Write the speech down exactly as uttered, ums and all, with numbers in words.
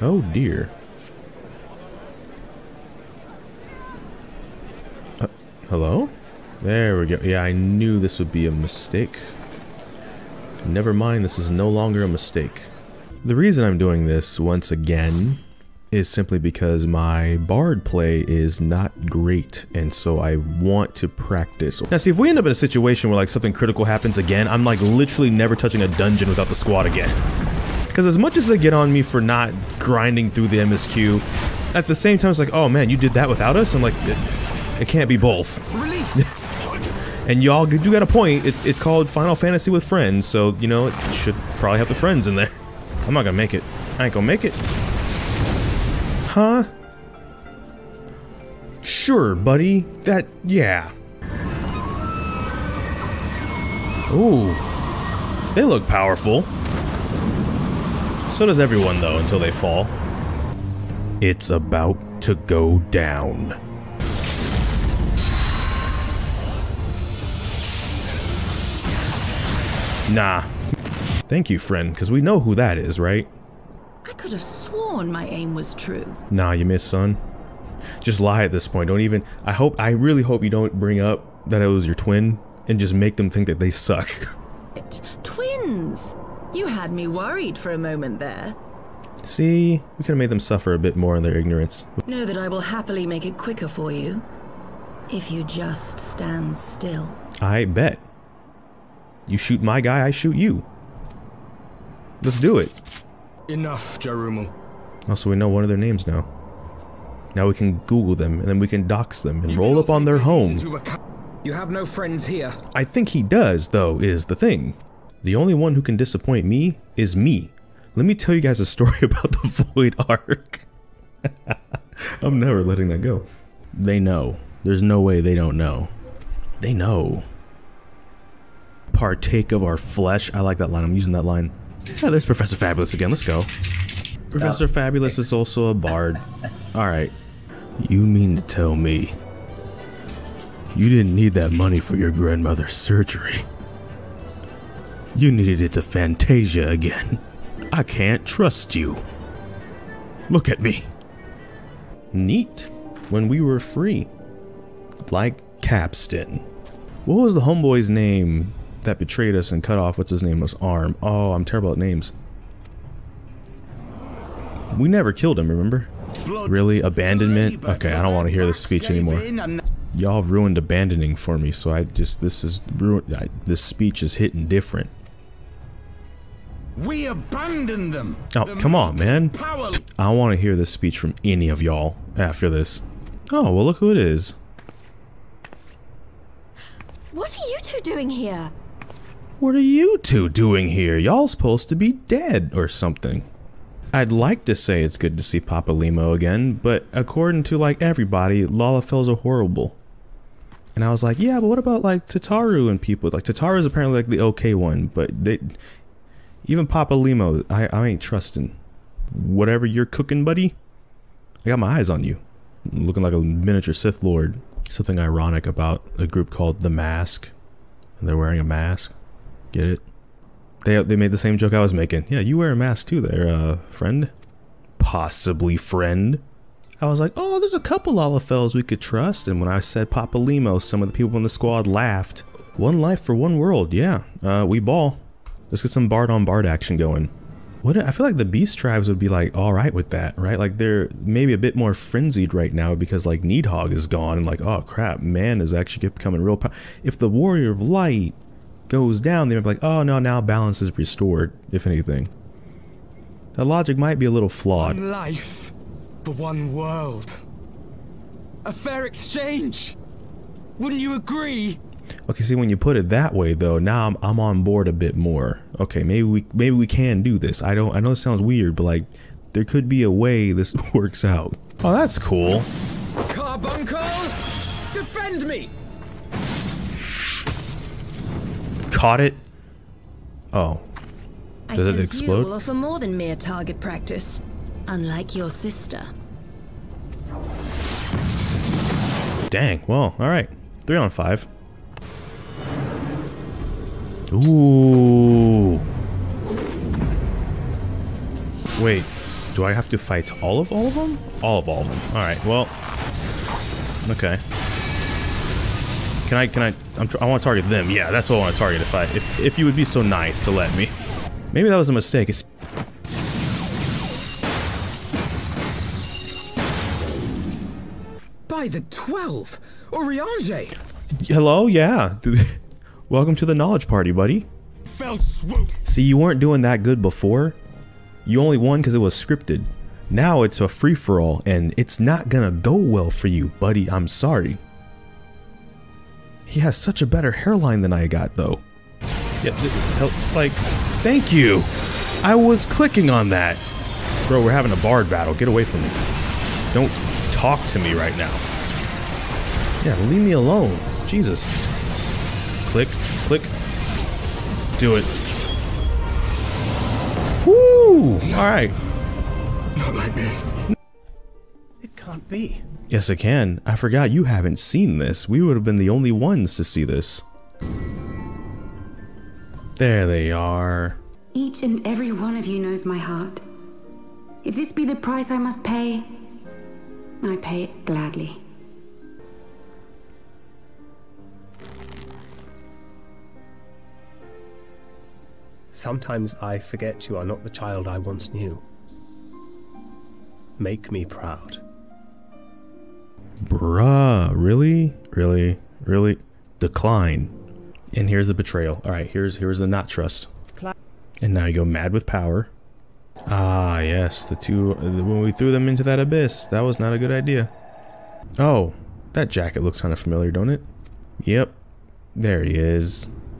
Oh dear. Uh, hello? There we go. Yeah, I knew this would be a mistake. Never mind, this is no longer a mistake. The reason I'm doing this once again is simply because my bard play is not great, and so I want to practice. Now see, if we end up in a situation where like something critical happens again, I'm like literally never touching a dungeon without the squad again. Because as much as they get on me for not grinding through the M S Q, at the same time it's like, oh man, you did that without us? I'm like, it, it can't be both. And y'all do got a point, it's, it's called Final Fantasy with Friends, so you know, it should probably have the friends in there. I'm not gonna make it. I ain't gonna make it. Huh? Sure, buddy. That, yeah. Ooh. They look powerful. So does everyone, though, until they fall. It's about to go down. Nah. Thank you, friend, because we know who that is, right? I could have sworn my aim was true. Nah, you missed, son. Just lie at this point. Don't even. I hope. I really hope you don't bring up that it was your twin and just make them think that they suck. It, twins! You had me worried for a moment there. See, we could have made them suffer a bit more in their ignorance. Know that I will happily make it quicker for you if you just stand still. I bet. You shoot my guy, I shoot you. Let's do it. Enough, Jarumul. Also, we know one of their names now. Now we can Google them, and then we can dox them and roll up on their home. You have no friends here. I think he does, though, is the thing. The only one who can disappoint me is me. Let me tell you guys a story about the Void Ark. I'm never letting that go. They know. There's no way they don't know. They know. Partake of our flesh. I like that line. I'm using that line. Yeah, there's Professor Fabulous again. Let's go. Professor oh. Fabulous is also a bard. Alright. You mean to tell me you didn't need that money for your grandmother's surgery? You needed it to Fantasia again. I can't trust you. Look at me. Neat. When we were free. Like Capstan. What was the homeboy's name that betrayed us and cut off what's his nameless arm? Oh, I'm terrible at names. We never killed him, remember? Really? Abandonment? Okay, I don't want to hear this speech anymore. Y'all ruined abandoning for me, so I just, this is ruined. I, this speech is hitting different. We abandoned them. Oh, come on, man. I want to hear this speech from any of y'all after this. Oh, well, look who it is. What are you two doing here? What are you two doing here? Y'all supposed to be dead or something. I'd like to say it's good to see Papa Limo again, but according to like everybody, Lalafells are horrible. And I was like, yeah, but what about like Tataru and people? Like Tataru is apparently like the okay one, but they, even Papa Limo, I, I ain't trusting. Whatever you're cooking, buddy, I got my eyes on you. I'm looking like a miniature Sith Lord. Something ironic about a group called the Mask, and they're wearing a mask. Get it? They, they made the same joke I was making. Yeah, you wear a mask too there, uh, friend. Possibly friend. I was like, oh, there's a couple Lalafells we could trust. And when I said Papa Limo, some of the people in the squad laughed. One life for one world, yeah. Uh, we ball. Let's get some bard on bard action going. What, I feel like the Beast Tribes would be like alright with that, right? Like they're maybe a bit more frenzied right now because like Needhog is gone and like, oh crap, man is actually becoming real powerful. If the Warrior of Light goes down, they might be like, oh no, now balance is restored, if anything. That logic might be a little flawed. One life for one world. A fair exchange. Wouldn't you agree? Okay, see, when you put it that way though, now I'm, I'm on board a bit more. Okay, maybe we maybe we can do this. I don't I know it sounds weird, but like there could be a way this works out. Oh, that's cool. Carbuncles, defend me. Caught it. Oh, does I it explode? You will offer more than mere target practice, unlike your sister. Dang. Well, all right. Three on five. Ooh. Wait. do I have to fight all of all of them? All of all of them. All right. Well. Okay. Can I? Can I? I'm tr I want to target them. Yeah, that's what I want to target. If I, if if you would be so nice to let me. Maybe that was a mistake. It's by the twelfth, Oriange. Hello. Yeah. Welcome to the knowledge party, buddy. Fell swoop. See, you weren't doing that good before. You only won because it was scripted. Now it's a free-for-all, and it's not gonna go well for you, buddy. I'm sorry. He has such a better hairline than I got, though. Yep, like, thank you! I was clicking on that! Bro, we're having a bard battle. Get away from me. Don't talk to me right now. Yeah, leave me alone. Jesus. Click, click. Do it. Woo! No. Alright. Not like this. It can't be. Yes, it can. I forgot you haven't seen this. We would have been the only ones to see this. There they are. Each and every one of you knows my heart. If this be the price I must pay, I pay it gladly. Sometimes I forget you are not the child I once knew. Make me proud. Bruh, really? Really? Really? Decline. And here's the betrayal. Alright, here's here's the not trust. And now you go mad with power. Ah, yes, the two, when we threw them into that abyss, that was not a good idea. Oh, that jacket looks kind of familiar, don't it? Yep. There he is.